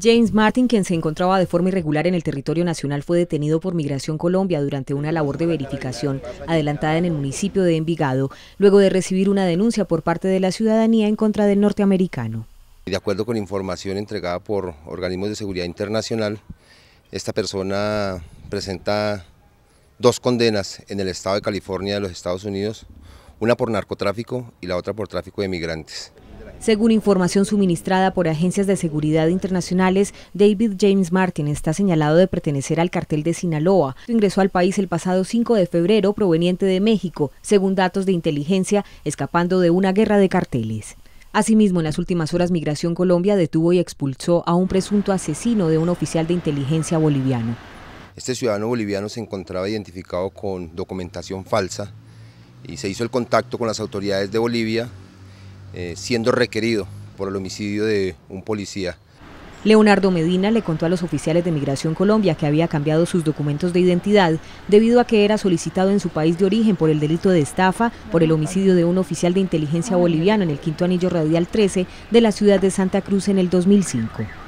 James Martin, quien se encontraba de forma irregular en el territorio nacional, fue detenido por Migración Colombia durante una labor de verificación adelantada en el municipio de Envigado, luego de recibir una denuncia por parte de la ciudadanía en contra del norteamericano. De acuerdo con información entregada por organismos de seguridad internacional, esta persona presenta dos condenas en el estado de California de los Estados Unidos, una por narcotráfico y la otra por tráfico de migrantes. Según información suministrada por agencias de seguridad internacionales, David James Martin está señalado de pertenecer al cartel de Sinaloa. Ingresó al país el pasado 5 de febrero proveniente de México, según datos de inteligencia, escapando de una guerra de carteles. Asimismo, en las últimas horas, Migración Colombia detuvo y expulsó a un presunto asesino de un oficial de inteligencia boliviano. Este ciudadano boliviano se encontraba identificado con documentación falsa y se hizo el contacto con las autoridades de Bolivia, siendo requerido por el homicidio de un policía. Leonardo Medina le contó a los oficiales de Migración Colombia que había cambiado sus documentos de identidad debido a que era solicitado en su país de origen por el delito de estafa por el homicidio de un oficial de inteligencia boliviano en el Quinto Anillo Radial 13 de la ciudad de Santa Cruz en el 2005.